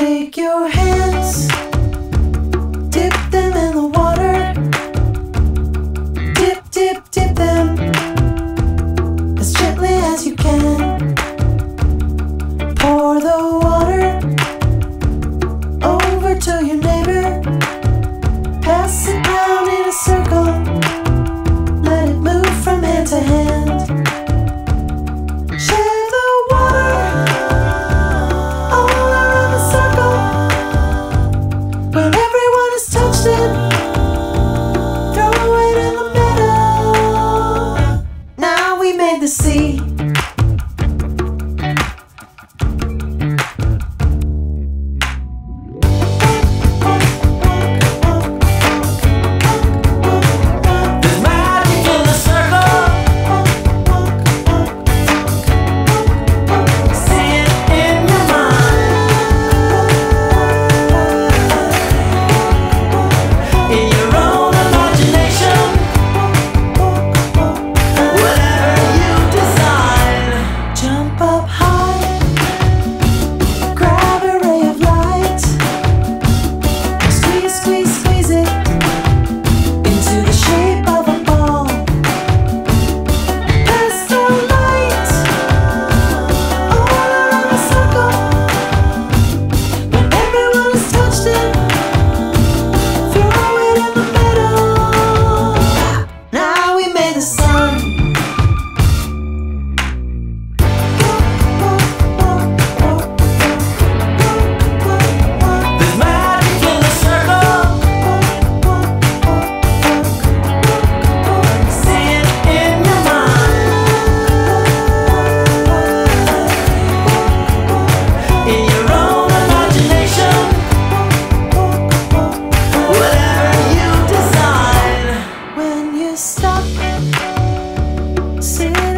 Take your hands, dip them in the water. Dip, dip, dip them as gently as you can. Pour the water over to your neighbor. Pass it down in a circle. Let it move from hand to hand. The sea. There's magic in the circle. See it in your mind, in your own imagination. Stop. Sit.